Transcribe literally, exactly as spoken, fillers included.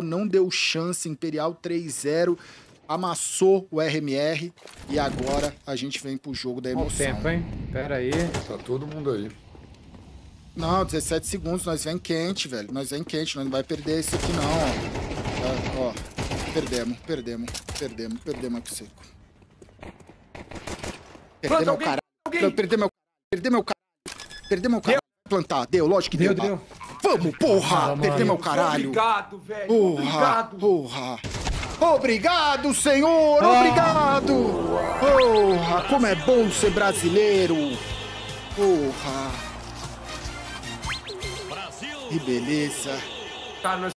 Paco não deu chance, Imperial três a zero, amassou o R M R e agora a gente vem pro jogo da emoção. Olha o tempo, hein? Pera aí. Tá todo mundo aí. Não, dezessete segundos, nós vem quente, velho. Nós vem quente, nós não vai perder isso aqui não, ó. Ó, perdemos, perdemos, perdemos, perdemos aqui seco. Perdemos meu caralho, perdemos meu caralho, perdemos meu caralho, perdemos meu caralho. Plantar, deu, lógico que deu. deu, deu. Vamos, porra, perdemos meu caralho. Obrigado, velho, porra, obrigado. Porra. Obrigado, senhor, ah. obrigado. Porra, como é bom ser brasileiro. Porra. Que beleza. Tá, nós